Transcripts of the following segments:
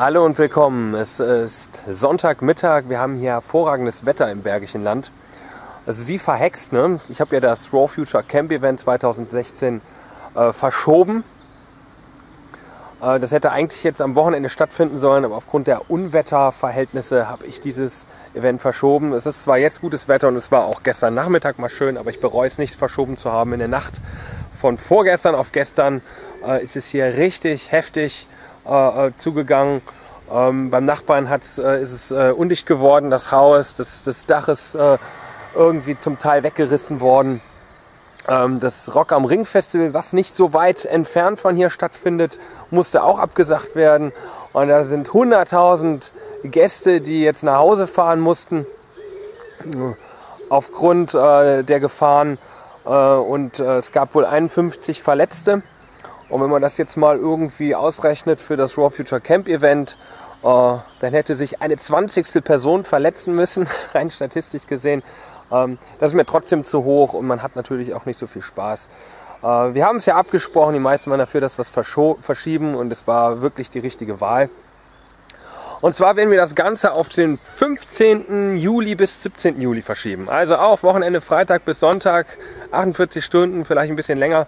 Hallo und willkommen. Es ist Sonntagmittag. Wir haben hier hervorragendes Wetter im Bergischen Land. Es ist wie verhext, ne? Ich habe ja das Raw Future Camp Event 2016 verschoben. Das hätte eigentlich jetzt am Wochenende stattfinden sollen, aber aufgrund der Unwetterverhältnisse habe ich dieses Event verschoben. Es ist zwar jetzt gutes Wetter und es war auch gestern Nachmittag mal schön, aber ich bereue es nicht, verschoben zu haben. In der Nacht von vorgestern auf gestern ist es hier richtig heftig zugegangen. Beim Nachbarn ist es undicht geworden, das Haus, das Dach ist irgendwie zum Teil weggerissen worden. Das Rock am Ring Festival, was nicht so weit entfernt von hier stattfindet, musste auch abgesagt werden. Und da sind 100.000 Gäste, die jetzt nach Hause fahren mussten, aufgrund der Gefahren. Und es gab wohl 51 Verletzte. Und wenn man das jetzt mal irgendwie ausrechnet für das Raw Future Camp Event, dann hätte sich eine 20. Person verletzen müssen, rein statistisch gesehen. Das ist mir trotzdem zu hoch und man hat natürlich auch nicht so viel Spaß. Wir haben es ja abgesprochen, die meisten waren dafür, dass wir es verschieben, und es war wirklich die richtige Wahl. Und zwar werden wir das Ganze auf den 15. Juli bis 17. Juli verschieben. Also auch Wochenende, Freitag bis Sonntag, 48 Stunden, vielleicht ein bisschen länger,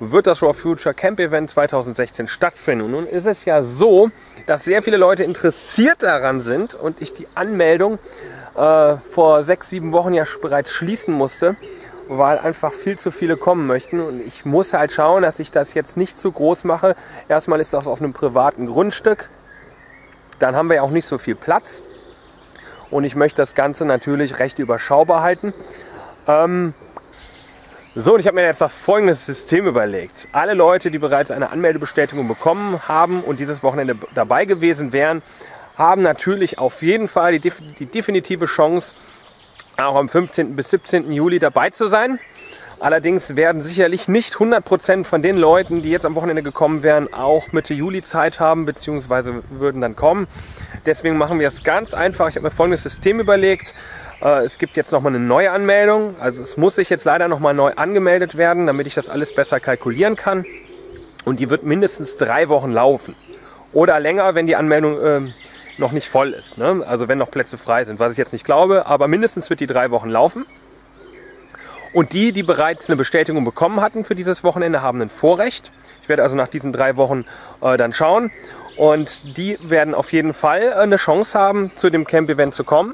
wird das Raw Future Camp Event 2016 stattfinden. Und nun ist es ja so, dass sehr viele Leute interessiert daran sind und ich die Anmeldung vor 6, 7 Wochen ja bereits schließen musste, weil einfach viel zu viele kommen möchten. Und ich muss halt schauen, dass ich das jetzt nicht zu groß mache. Erstmal ist das auf einem privaten Grundstück. Dann haben wir ja auch nicht so viel Platz. Und ich möchte das Ganze natürlich recht überschaubar halten. So, und ich habe mir jetzt das folgende System überlegt. Alle Leute, die bereits eine Anmeldebestätigung bekommen haben und dieses Wochenende dabei gewesen wären, haben natürlich auf jeden Fall die definitive Chance, auch am 15. bis 17. Juli dabei zu sein. Allerdings werden sicherlich nicht 100% von den Leuten, die jetzt am Wochenende gekommen wären, auch Mitte Juli Zeit haben, beziehungsweise würden dann kommen. Deswegen machen wir es ganz einfach. Ich habe mir folgendes System überlegt. Es gibt jetzt nochmal eine neue Anmeldung. Also es muss sich jetzt leider nochmal neu angemeldet werden, damit ich das alles besser kalkulieren kann. Und die wird mindestens 3 Wochen laufen. Oder länger, wenn die Anmeldung noch nicht voll ist, ne? Also wenn noch Plätze frei sind, was ich jetzt nicht glaube. Aber mindestens wird die 3 Wochen laufen. Und die, die bereits eine Bestätigung bekommen hatten für dieses Wochenende, haben ein Vorrecht. Ich werde also nach diesen 3 Wochen dann schauen. Und die werden auf jeden Fall eine Chance haben, zu dem Camp-Event zu kommen.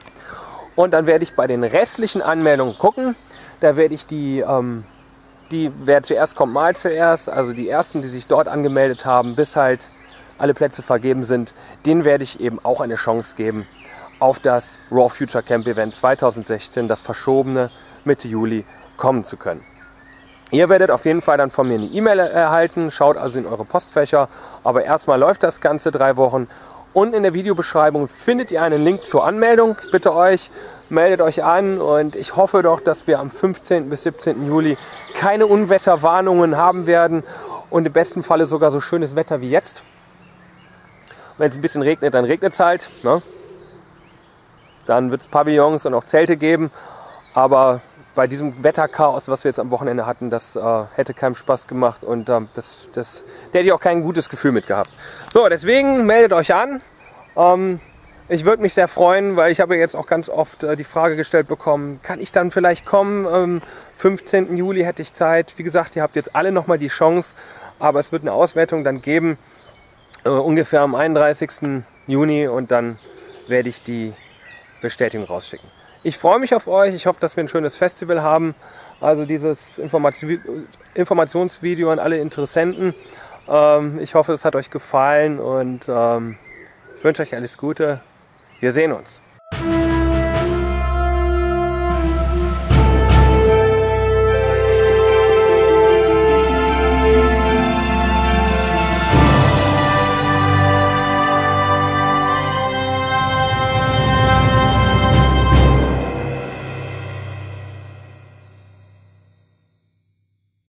Und dann werde ich bei den restlichen Anmeldungen gucken. Da werde ich wer zuerst kommt, mal zuerst. Also die ersten, die sich dort angemeldet haben, bis halt alle Plätze vergeben sind, denen werde ich eben auch eine Chance geben auf das Raw Future Camp Event 2016, das verschobene Mitte Juli, kommen zu können. Ihr werdet auf jeden Fall dann von mir eine E-Mail erhalten, schaut also in eure Postfächer. Aber erstmal läuft das Ganze 3 Wochen. Unten in der Videobeschreibung findet ihr einen Link zur Anmeldung. Ich bitte euch, meldet euch an, und ich hoffe doch, dass wir am 15. bis 17. Juli keine Unwetterwarnungen haben werden und im besten Falle sogar so schönes Wetter wie jetzt. Wenn es ein bisschen regnet, dann regnet es halt, ne? Dann wird es Pavillons und auch Zelte geben. Aber bei diesem Wetterchaos, was wir jetzt am Wochenende hatten, das hätte keinem Spaß gemacht, und da hätte ich auch kein gutes Gefühl mit gehabt. So, deswegen meldet euch an. Ich würde mich sehr freuen, weil ich habe jetzt auch ganz oft die Frage gestellt bekommen, kann ich dann vielleicht kommen? 15. Juli hätte ich Zeit. Wie gesagt, ihr habt jetzt alle nochmal die Chance, aber es wird eine Auswertung dann geben, ungefähr am 31. Juni, und dann werde ich die Bestätigung rausschicken. Ich freue mich auf euch. Ich hoffe, dass wir ein schönes Festival haben. Also dieses Informationsvideo an alle Interessenten. Ich hoffe, es hat euch gefallen, und ich wünsche euch alles Gute. Wir sehen uns.